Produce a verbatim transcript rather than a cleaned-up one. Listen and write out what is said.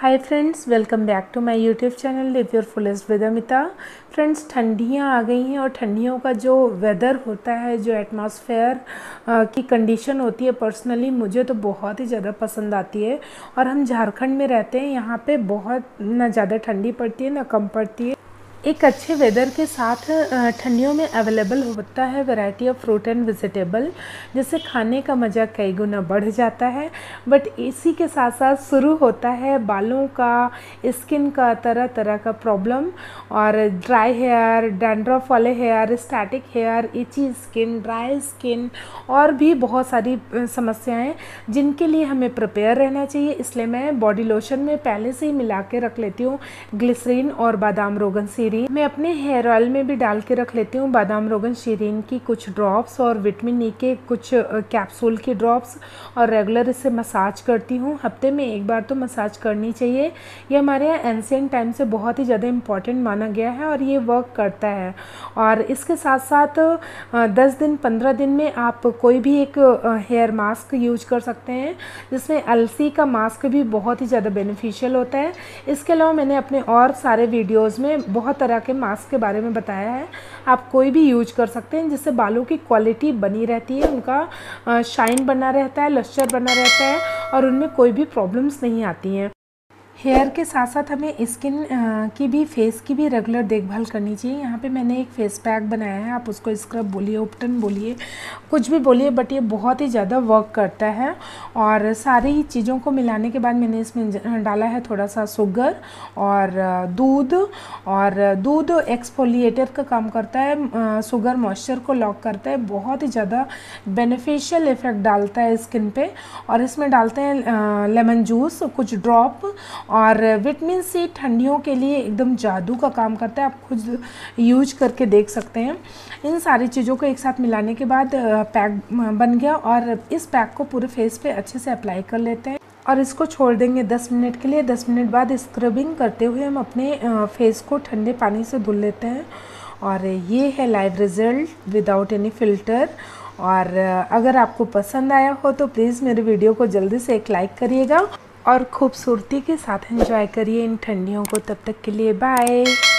Hi friends, welcome back to my YouTube channel live your fullest with Amita. Friends, ठंडियाँ आ गई हैं और ठंडियों का जो वेदर होता है, जो एटमॉस्फेयर की कंडीशन होती है, पर्सनली मुझे तो बहुत ही ज़्यादा पसंद आती है। और हम झारखंड में रहते हैं, यहाँ पे बहुत ना ज़्यादा ठंडी पड़ती है ना कम पड़ती है। एक अच्छे वेदर के साथ ठंडियों में अवेलेबल होता है variety of fruit and vegetable, जिससे खाने का मज़ा कई गुना बढ़ जाता है। बट इसी के साथ साथ शुरू होता है बालों का, स्किन का तरह तरह का प्रॉब्लम। और ड्राई हेयर, डैंड्रफ वाले hair, static hair, itchy skin, dry skin और भी बहुत सारी समस्याएं, जिनके लिए हमें प्रिपेयर रहना चाहिए। इसलिए मैं बॉडी लोशन में पहले से ही मिला के रख लेती हूँ ग्लिसरीन और बादाम रोगन सीरम। मैं अपने हेयर ऑयल में भी डाल के रख लेती हूँ बादाम रोगन शीरीन की कुछ ड्रॉप्स और विटामिन ई के कुछ कैप्सूल की ड्रॉप्स, और रेगुलर इससे मसाज करती हूँ। हफ्ते में एक बार तो मसाज करनी चाहिए। ये हमारे यहाँ एंशिएंट टाइम से बहुत ही ज़्यादा इम्पॉर्टेंट माना गया है और ये वर्क करता है। और इसके साथ साथ दस दिन पंद्रह दिन में आप कोई भी एक हेयर मास्क यूज कर सकते हैं, जिसमें अलसी का मास्क भी बहुत ही ज़्यादा बेनिफिशियल होता है। इसके अलावा मैंने अपने और सारे वीडियोज़ में बहुत तरह के मास्क के बारे में बताया है, आप कोई भी यूज कर सकते हैं, जिससे बालों की क्वालिटी बनी रहती है, उनका शाइन बना रहता है, लस्टर बना रहता है और उनमें कोई भी प्रॉब्लम्स नहीं आती हैं। हेयर के साथ साथ हमें स्किन की भी, फेस की भी रेगुलर देखभाल करनी चाहिए। यहाँ पे मैंने एक फेस पैक बनाया है, आप उसको स्क्रब बोलिए, उपटन बोलिए, कुछ भी बोलिए, बट ये बहुत ही ज़्यादा वर्क करता है। और सारी ही चीज़ों को मिलाने के बाद मैंने इसमें डाला है थोड़ा सा शुगर और दूध। और दूध एक्सफोलिएटर का काम करता है, शुगर मॉइस्चर को लॉक करता है, बहुत ही ज़्यादा बेनिफिशियल इफ़ेक्ट डालता है स्किन पे। और इसमें डालते हैं लेमन जूस कुछ ड्रॉप, और विटामिन सी ठंडियों के लिए एकदम जादू का काम करता है, आप खुद यूज करके देख सकते हैं। इन सारी चीज़ों को एक साथ मिलाने के बाद पैक बन गया और इस पैक को पूरे फेस पे अच्छे से अप्लाई कर लेते हैं और इसको छोड़ देंगे दस मिनट के लिए। दस मिनट बाद स्क्रबिंग करते हुए हम अपने फेस को ठंडे पानी से धुल लेते हैं। और ये है live result without any filter. और अगर आपको पसंद आया हो तो प्लीज़ मेरे वीडियो को जल्दी से एक लाइक करिएगा और खूबसूरती के साथ एंजॉय करिए इन ठंडियों को। तब तक के लिए बाय।